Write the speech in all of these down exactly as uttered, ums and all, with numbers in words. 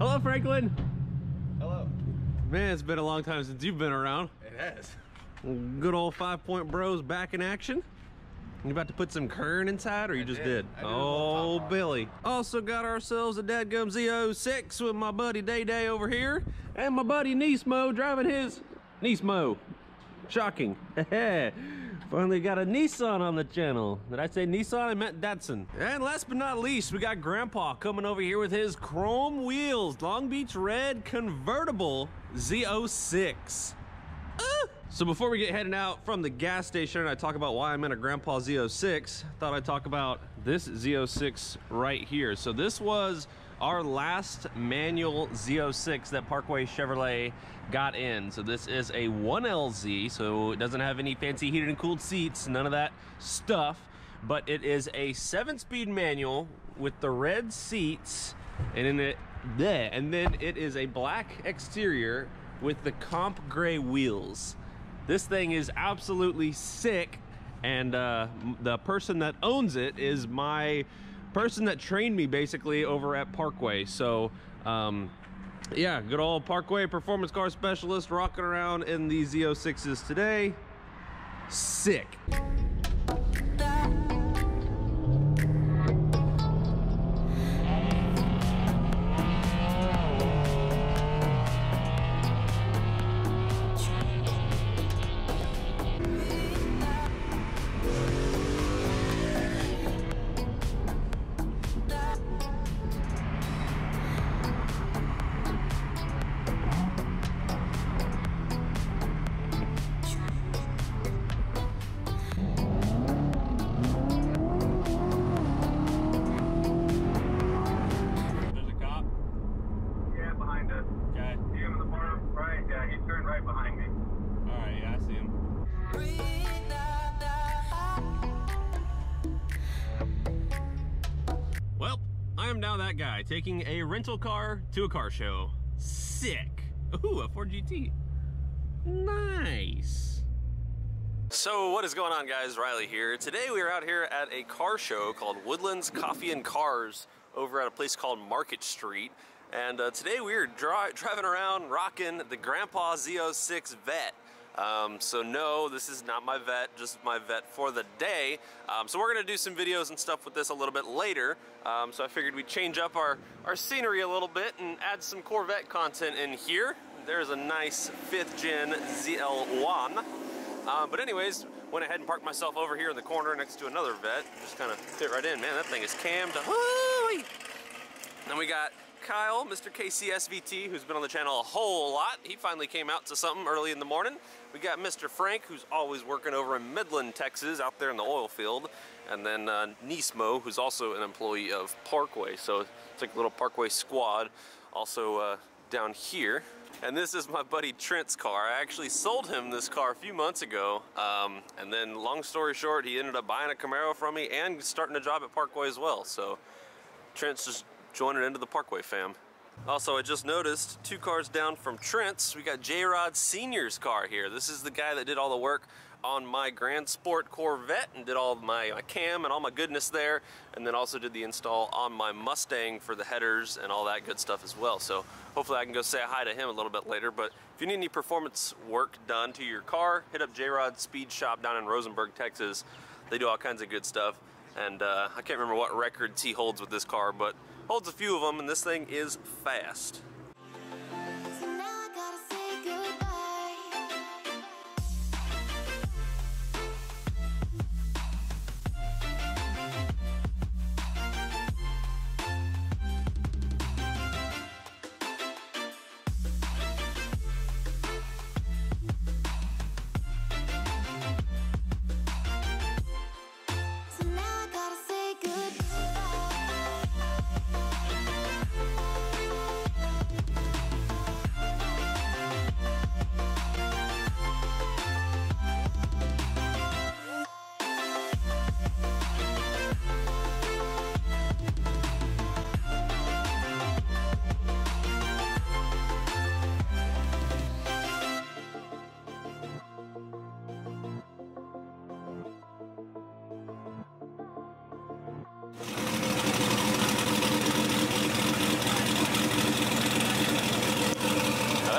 Hello, Franklin. Hello. Man, it's been a long time since you've been around. It has. Good old Five Point Bros back in action. You about to put some Kern inside, or you I just did? did. did oh, Billy. Also got ourselves a Deadgum Z oh six with my buddy Day Day over here, and my buddy Nismo driving his Nismo. Shocking. Finally got a Nissan on the channel. Did I say Nissan? I meant Datsun. And last but not least, we got Grandpa coming over here with his chrome wheels, Long Beach Red convertible Z oh six. Uh! So before we get heading out from the gas station and I talk about why I'm in a Grandpa Z oh six, I thought I'd talk about this Z oh six right here. So this was our last manual Z oh six that Parkway Chevrolet got in. So this is a one L Z, so it doesn't have any fancy heated and cooled seats, none of that stuff, but it is a seven-speed manual with the red seats, and in it there, and then it is a black exterior with the comp gray wheels. This thing is absolutely sick, and uh, the person that owns it is my person that trained me basically over at Parkway. So um, yeah, good old Parkway performance car specialist rocking around in the Z oh sixes today. Sick. That guy taking a rental car to a car show. Sick. Ooh, a Ford G T. Nice. So what is going on, guys? Riley here. Today we are out here at a car show called Woodlands Coffee and Cars over at a place called Market Street, and uh, today we are dri driving around rocking the Grandpa Z oh six Vet. Um, so no, this is not my Vet, just my Vet for the day. Um, so we're gonna do some videos and stuff with this a little bit later. Um, so I figured we'd change up our, our scenery a little bit and add some Corvette content in here. There's a nice fifth gen Z L one. Um, but anyways, went ahead and parked myself over here in the corner next to another Vet. Just kind of fit right in. Man, that thing is cammed. Then we got Kyle, Mister K C S V T, who's been on the channel a whole lot. He finally came out to something early in the morning. We got Mister Frank, who's always working over in Midland, Texas, out there in the oil field. And then uh, Nismo, who's also an employee of Parkway. So it's like a little Parkway squad also uh, down here. And this is my buddy Trent's car. I actually sold him this car a few months ago. Um, and then long story short, he ended up buying a Camaro from me and starting a job at Parkway as well. So Trent's just joining into the Parkway fam. Also, I just noticed two cars down from Trent's, we got J-Rod Senior's car here. This is the guy that did all the work on my Grand Sport Corvette and did all my, my cam and all my goodness there, and then also did the install on my Mustang for the headers and all that good stuff as well. So hopefully I can go say hi to him a little bit later. But if you need any performance work done to your car, hit up J-Rod Speed Shop down in Rosenberg, Texas. They do all kinds of good stuff. And uh, I can't remember what records he holds with this car, but holds a few of them, and this thing is fast. I gotta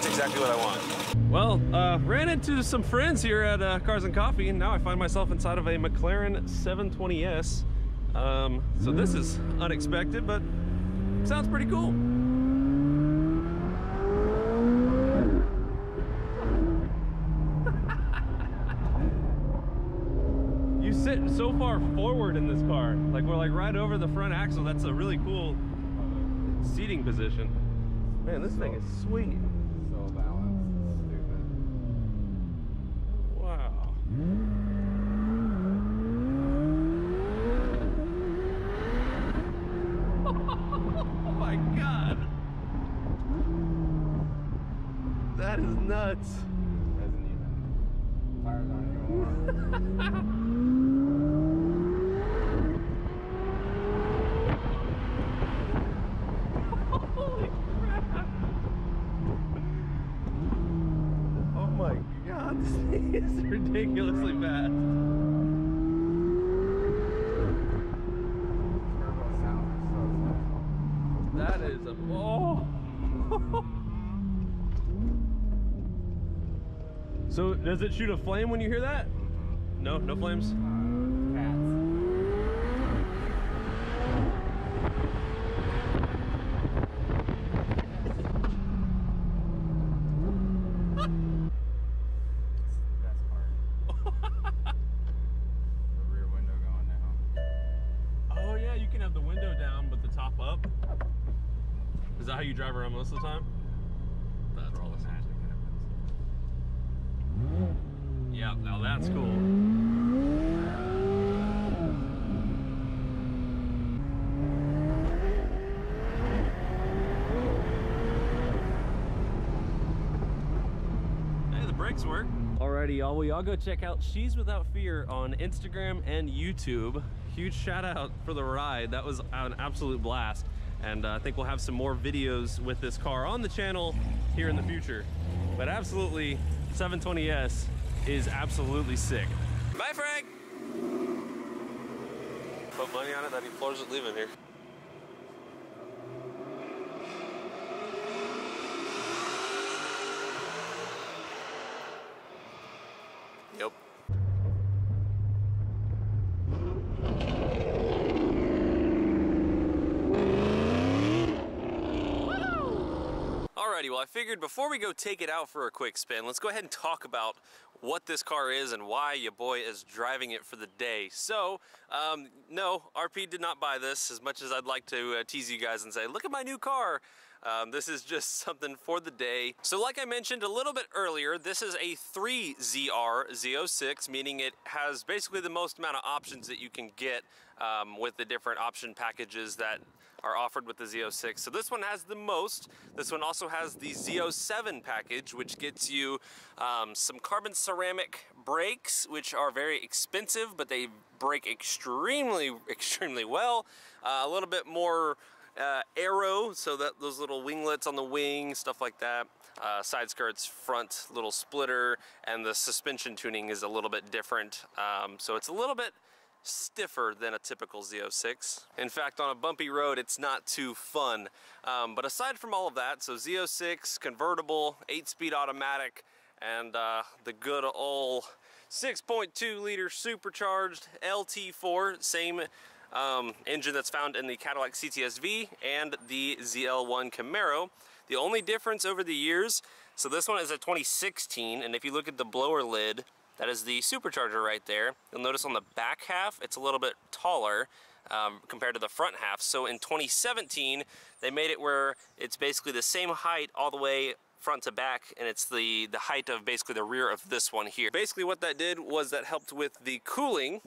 That's exactly what I want. Well, uh, ran into some friends here at uh, Cars and Coffee, and now I find myself inside of a McLaren seven twenty S. Um, so this is unexpected, but sounds pretty cool. You sit so far forward in this car. Like, we're like right over the front axle. That's a really cool seating position. Man, this so, thing is sweet. So balanced, stupid. Wow. Oh my God. That is nuts. Doesn't even. Tires aren't even warm. It's ridiculously fast. That is a oh. So does it shoot a flame when you hear that? No, no flames. How you drive around most of the time? That's all the magic happens. Yeah, now that's cool. Hey, the brakes work. Alrighty, y'all. Well, y'all go check out She's Without Fear on Instagram and YouTube. Huge shout out for the ride. That was an absolute blast. And uh, I think we'll have some more videos with this car on the channel here in the future. But absolutely, seven twenty S is absolutely sick. Bye, Frank. Put money on it that he floors it leaving here. Yep. Alrighty, well, I figured before we go take it out for a quick spin, let's go ahead and talk about what this car is and why your boy is driving it for the day. So, um, no, R P did not buy this, as much as I'd like to uh, tease you guys and say, look at my new car. Um, this is just something for the day. So like I mentioned a little bit earlier, this is a three Z R zero six, meaning it has basically the most amount of options that you can get um, with the different option packages that are offered with the Z oh six. So this one has the most. This one also has the Z oh seven package, which gets you um, some carbon ceramic brakes, which are very expensive, but they brake extremely, extremely well. Uh, a little bit more Uh, aero, so that those little winglets on the wing, stuff like that, uh, side skirts, front little splitter, and the suspension tuning is a little bit different, um, so it's a little bit stiffer than a typical Z oh six. In fact, on a bumpy road, it's not too fun. Um, but aside from all of that, so Z oh six, convertible, eight-speed automatic, and uh, the good old six point two liter supercharged L T four, same Um, engine that's found in the Cadillac C T S V and the Z L one Camaro. The only difference over the years, so this one is a twenty sixteen, and if you look at the blower lid, that is the supercharger right there. You'll notice on the back half, it's a little bit taller um, compared to the front half. So in twenty seventeen, they made it where it's basically the same height all the way front to back, and it's the, the height of basically the rear of this one here. Basically what that did was that helped with the cooling.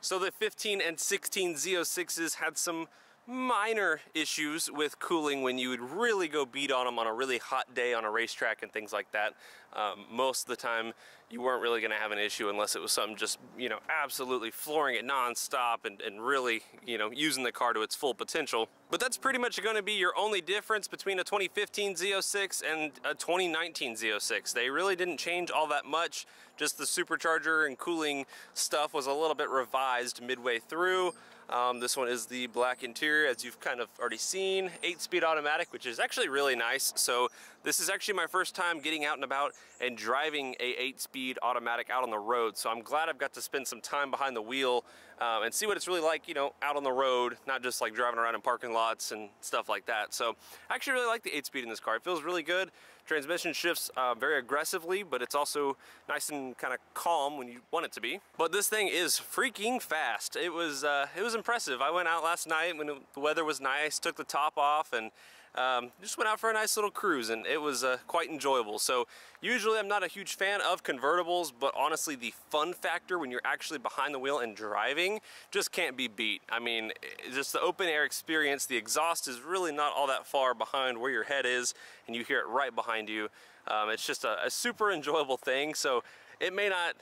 So the fifteen and sixteen Z oh sixes had some minor issues with cooling when you would really go beat on them on a really hot day on a racetrack and things like that. Um, most of the time, you weren't really going to have an issue unless it was something just, you know, absolutely flooring it nonstop and, and really, you know, using the car to its full potential. But that's pretty much going to be your only difference between a twenty fifteen Z oh six and a twenty nineteen Z oh six. They really didn't change all that much. Just the supercharger and cooling stuff was a little bit revised midway through. Um, this one is the black interior, as you've kind of already seen. eight-speed automatic, which is actually really nice. So This is actually my first time getting out and about and driving a eight-speed automatic out on the road, so I'm glad I've got to spend some time behind the wheel um, and see what it's really like, you know, out on the road, not just like driving around in parking lots and stuff like that. So I actually really like the eight-speed in this car. It feels really good. Transmission shifts uh, very aggressively, but it's also nice and kind of calm when you want it to be. But this thing is freaking fast. It was uh, it was impressive. I went out last night when it, the weather was nice, took the top off, and um, just went out for a nice little cruise, and it was uh, quite enjoyable. So usually I'm not a huge fan of convertibles, but honestly the fun factor when you're actually behind the wheel and driving just can't be beat. I mean, just the open air experience, the exhaust is really not all that far behind where your head is, and you hear it right behind you. Um, it's just a, a super enjoyable thing. So it may not,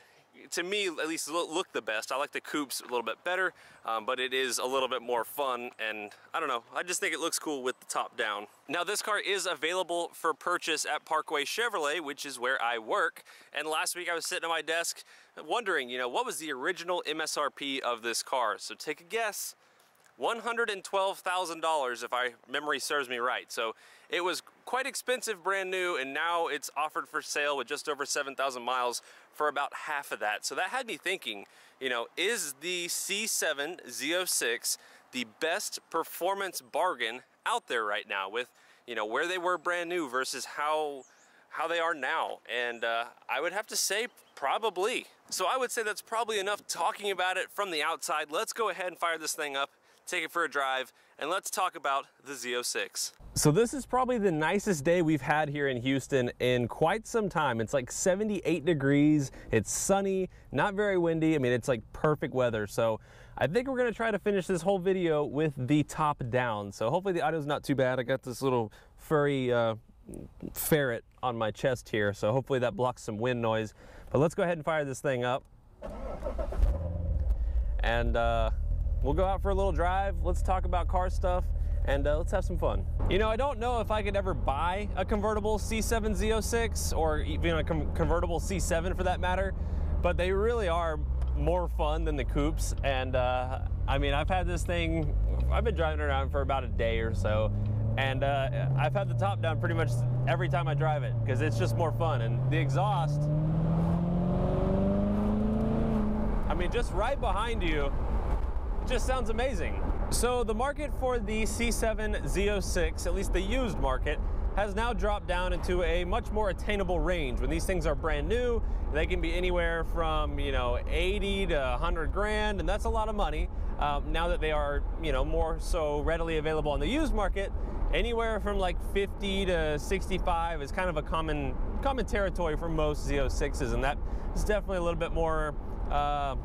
to me at least, look the best. I like the coupes a little bit better, um, but it is a little bit more fun, and I don't know, I just think it looks cool with the top down. Now this car is available for purchase at Parkway Chevrolet, which is where I work, and last week I was sitting at my desk wondering, you know, what was the original M S R P of this car? So take a guess. one hundred twelve thousand dollars if I memory serves me right. So it was quite expensive brand new, and now it's offered for sale with just over seven thousand miles for about half of that. So that had me thinking, you know, is the C seven Z oh six the best performance bargain out there right now with, you know, where they were brand new versus how how they are now? And uh, I would have to say probably. So I would say that's probably enough talking about it from the outside. Let's go ahead and fire this thing up, take it for a drive, and let's talk about the Z oh six. So this is probably the nicest day we've had here in Houston in quite some time. It's like seventy-eight degrees, it's sunny, not very windy. I mean, it's like perfect weather. So I think we're gonna try to finish this whole video with the top down. So hopefully the audio's not too bad. I got this little furry uh, ferret on my chest here, so hopefully that blocks some wind noise. But let's go ahead and fire this thing up, and uh, we'll go out for a little drive, let's talk about car stuff, and uh, let's have some fun. You know, I don't know if I could ever buy a convertible C seven Z oh six, or even a convertible C seven for that matter, but they really are more fun than the coupes. And uh, I mean, I've had this thing, I've been driving around for about a day or so, and uh, I've had the top down pretty much every time I drive it, because it's just more fun. And the exhaust, I mean, just right behind you, just sounds amazing. So the market for the C seven Z oh six, at least the used market, has now dropped down into a much more attainable range. When these things are brand new, they can be anywhere from, you know, eighty to a hundred grand, and that's a lot of money. Um, now that they are, you know, more so readily available on the used market, anywhere from like fifty to sixty-five is kind of a common common territory for most Z oh sixes, and that is definitely a little bit more uh,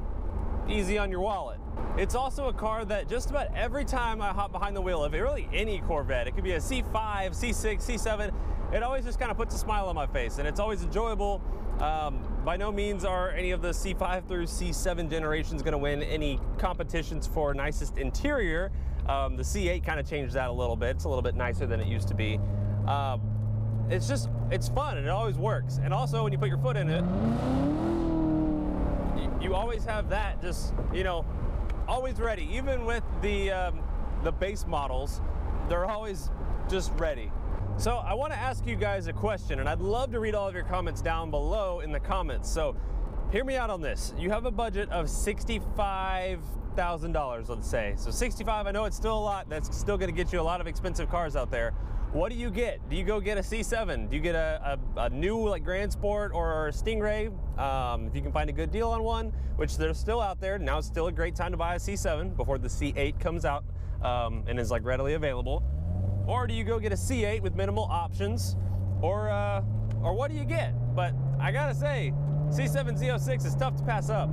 easy on your wallet. It's also a car that just about every time I hop behind the wheel of really any Corvette, it could be a C five, C six, C seven, it always just kind of puts a smile on my face, and it's always enjoyable. Um, by no means are any of the C five through C seven generations going to win any competitions for nicest interior. Um, the C eight kind of changed that a little bit. It's a little bit nicer than it used to be. Um, it's just, it's fun, and it always works. And also when you put your foot in it, you, you always have that just, you know, always ready. Even with the um, the base models, they're always just ready. So I want to ask you guys a question, and I'd love to read all of your comments down below in the comments. So hear me out on this. You have a budget of sixty-five thousand dollars, let's say. So sixty-five, I know it's still a lot. That's still going to get you a lot of expensive cars out there. What do you get? Do you go get a C seven? Do you get a, a, a new like Grand Sport or a Stingray? Um, if you can find a good deal on one, which they're still out there. Now it's still a great time to buy a C seven before the C eight comes out um, and is like readily available. Or do you go get a C eight with minimal options? Or, uh, or what do you get? But I gotta say, C seven Z oh six is tough to pass up.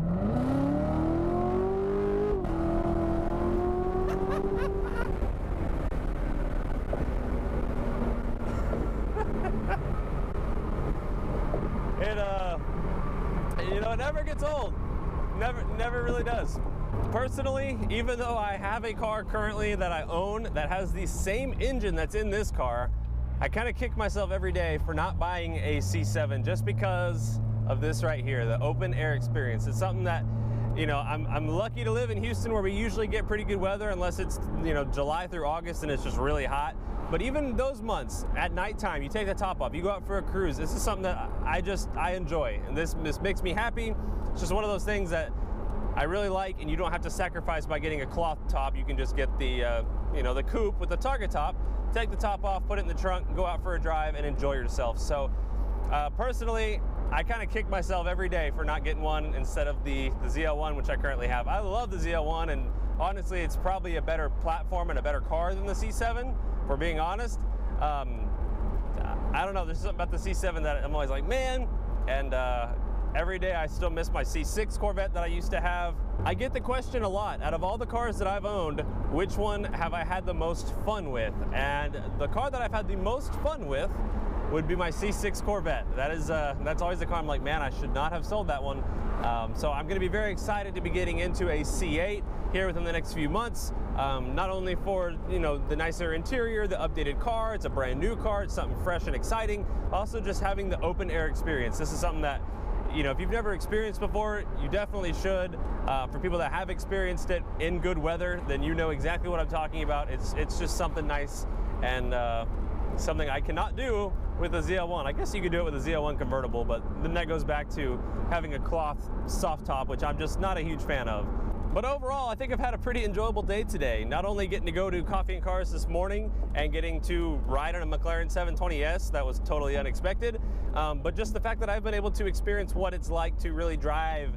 It, uh, you know, it never gets old. Never, never really does. Personally, even though I have a car currently that I own that has the same engine that's in this car, I kind of kick myself every day for not buying a C seven just because of this right here, the open air experience. It's something that, you know, I'm, I'm lucky to live in Houston where we usually get pretty good weather, unless it's, you know, July through August and it's just really hot. But even those months, at nighttime, you take the top off, you go out for a cruise. This is something that I just, I enjoy. And this, this makes me happy. It's just one of those things that I really like, and you don't have to sacrifice by getting a cloth top. You can just get the, uh, you know, the coupe with the target top, take the top off, put it in the trunk, go out for a drive, and enjoy yourself. So, uh, personally, I kind of kick myself every day for not getting one instead of the, the Z L one, which I currently have. I love the Z L one, and honestly, it's probably a better platform and a better car than the C seven, if we're being honest. Um, I don't know, there's something about the C seven that I'm always like, man, and, uh, every day I still miss my C six Corvette that I used to have. I get the question a lot, out of all the cars that I've owned, which one have I had the most fun with? And the car that I've had the most fun with would be my C six Corvette. That is, uh, that's always the car I'm like, man, I should not have sold that one. Um, so I'm gonna be very excited to be getting into a C eight here within the next few months. Um, not only for, you know, the nicer interior, the updated car, it's a brand new car, it's something fresh and exciting. Also just having the open air experience. This is something that, you know, if you've never experienced before, you definitely should. Uh, for people that have experienced it in good weather, then you know exactly what I'm talking about. It's it's just something nice, and uh, something I cannot do with a Z L one. I guess you could do it with a Z L one convertible, but then that goes back to having a cloth soft top, which I'm just not a huge fan of. But overall, I think I've had a pretty enjoyable day today. Not only getting to go to Coffee and Cars this morning and getting to ride on a McLaren seven twenty S, that was totally unexpected, um, but just the fact that I've been able to experience what it's like to really drive,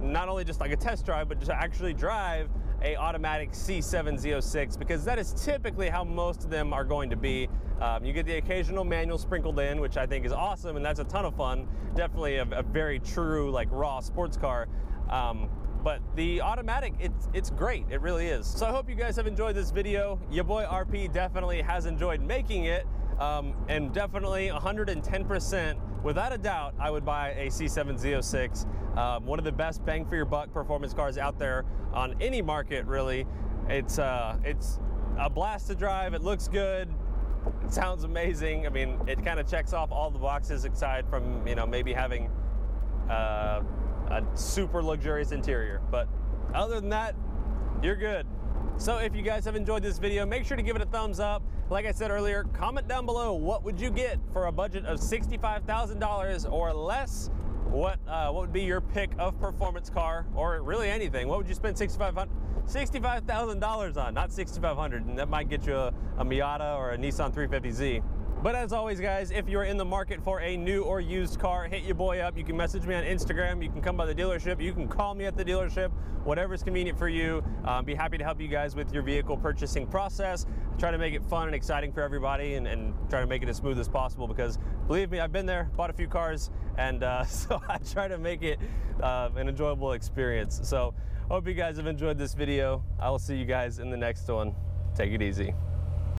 not only just like a test drive, but just actually drive a automatic C seven Z oh six, because that is typically how most of them are going to be. Um, you get the occasional manual sprinkled in, which I think is awesome, and that's a ton of fun. Definitely a, a very true, like, raw sports car. Um, But the automatic, it's it's great, it really is. So I hope you guys have enjoyed this video. Your boy R P definitely has enjoyed making it, um, and definitely one hundred ten percent, without a doubt, I would buy a C seven Z oh six. Um, one of the best bang for your buck performance cars out there on any market, really. It's, uh, it's a blast to drive, it looks good. It sounds amazing. I mean, it kind of checks off all the boxes aside from, you know, maybe having, uh, a super luxurious interior, but other than that, you're good. So if you guys have enjoyed this video, make sure to give it a thumbs up. Like I said earlier, comment down below, what would you get for a budget of sixty-five thousand dollars or less? What uh, what would be your pick of performance car, or really anything? What would you spend sixty-five thousand dollars on? Not sixty-five hundred dollars, and that might get you a, a Miata or a Nissan three fifty Z. But as always, guys, if you're in the market for a new or used car, hit your boy up. You can message me on Instagram. You can come by the dealership. You can call me at the dealership. Whatever's convenient for you. Um, be happy to help you guys with your vehicle purchasing process. Try to make it fun and exciting for everybody, and, and try to make it as smooth as possible, because believe me, I've been there, bought a few cars, and uh, so I try to make it uh, an enjoyable experience. So hope you guys have enjoyed this video. I will see you guys in the next one. Take it easy.